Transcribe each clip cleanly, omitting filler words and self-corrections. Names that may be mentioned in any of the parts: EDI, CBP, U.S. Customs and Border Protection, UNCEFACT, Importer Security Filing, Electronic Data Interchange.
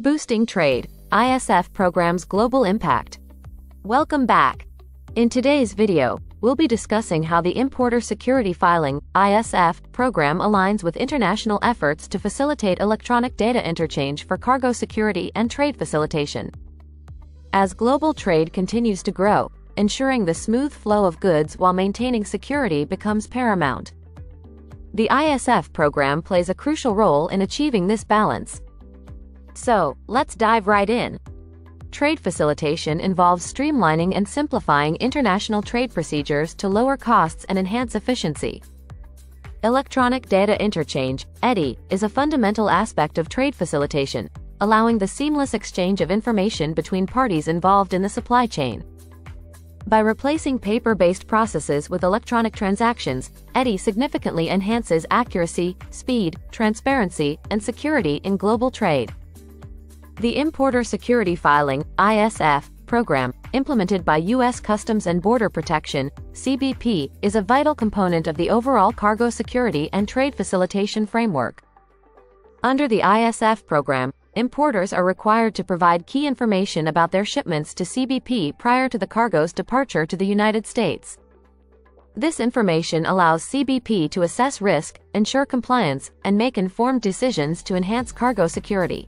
Boosting Trade, ISF Program's Global Impact. Welcome back. In today's video, we'll be discussing how the Importer Security Filing, ISF, program aligns with international efforts to facilitate electronic data interchange for cargo security and trade facilitation. As global trade continues to grow, ensuring the smooth flow of goods while maintaining security becomes paramount. The ISF program plays a crucial role in achieving this balance. So, let's dive right in. Trade facilitation involves streamlining and simplifying international trade procedures to lower costs and enhance efficiency. Electronic Data Interchange (EDI) is a fundamental aspect of trade facilitation, allowing the seamless exchange of information between parties involved in the supply chain. By replacing paper-based processes with electronic transactions, EDI significantly enhances accuracy, speed, transparency, and security in global trade. The Importer Security Filing, ISF, program, implemented by U.S. Customs and Border Protection, CBP, is a vital component of the overall cargo security and trade facilitation framework. Under the ISF program, importers are required to provide key information about their shipments to CBP prior to the cargo's departure to the United States. This information allows CBP to assess risk, ensure compliance, and make informed decisions to enhance cargo security.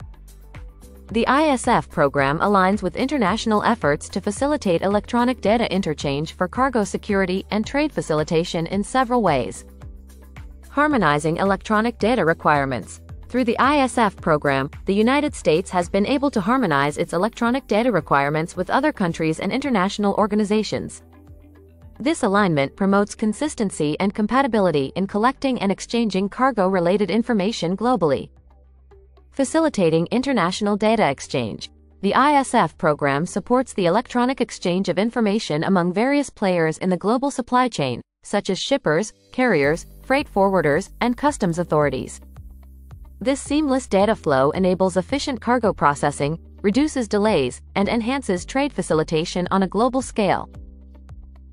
The ISF program aligns with international efforts to facilitate electronic data interchange for cargo security and trade facilitation in several ways. Harmonizing electronic data requirements. Through the ISF program, the United States has been able to harmonize its electronic data requirements with other countries and international organizations. This alignment promotes consistency and compatibility in collecting and exchanging cargo-related information globally. Facilitating international data exchange. The ISF program supports the electronic exchange of information among various players in the global supply chain, such as shippers, carriers, freight forwarders, and customs authorities. This seamless data flow enables efficient cargo processing, reduces delays, and enhances trade facilitation on a global scale.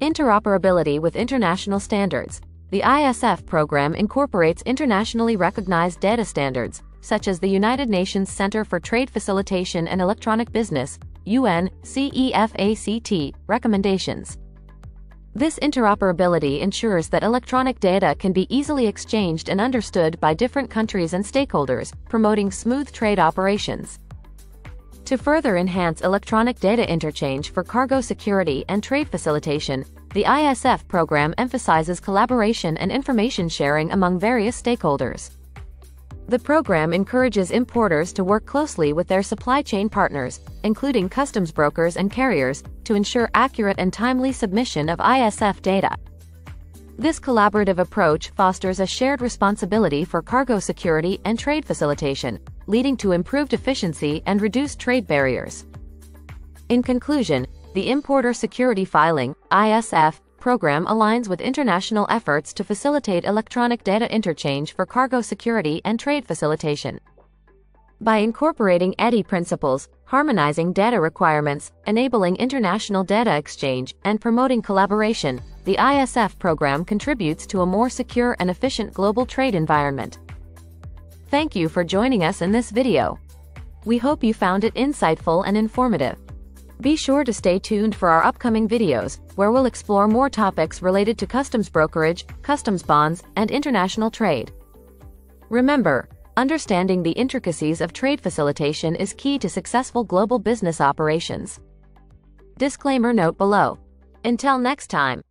Interoperability with international standards. The ISF program incorporates internationally recognized data standards, such as the United Nations Center for Trade Facilitation and Electronic Business (UNCEFACT) recommendations. This interoperability ensures that electronic data can be easily exchanged and understood by different countries and stakeholders, promoting smooth trade operations. To further enhance electronic data interchange for cargo security and trade facilitation, the ISF program emphasizes collaboration and information sharing among various stakeholders. The program encourages importers to work closely with their supply chain partners, including customs brokers and carriers, to ensure accurate and timely submission of ISF data. This collaborative approach fosters a shared responsibility for cargo security and trade facilitation, leading to improved efficiency and reduced trade barriers. In conclusion, the Importer Security Filing, ISF, program aligns with international efforts to facilitate electronic data interchange for cargo security and trade facilitation. By incorporating EDI principles, harmonizing data requirements, enabling international data exchange, and promoting collaboration, the ISF program contributes to a more secure and efficient global trade environment. Thank you for joining us in this video. We hope you found it insightful and informative. Be sure to stay tuned for our upcoming videos, where we'll explore more topics related to customs brokerage, customs bonds, and international trade. Remember, understanding the intricacies of trade facilitation is key to successful global business operations. Disclaimer note below. Until next time.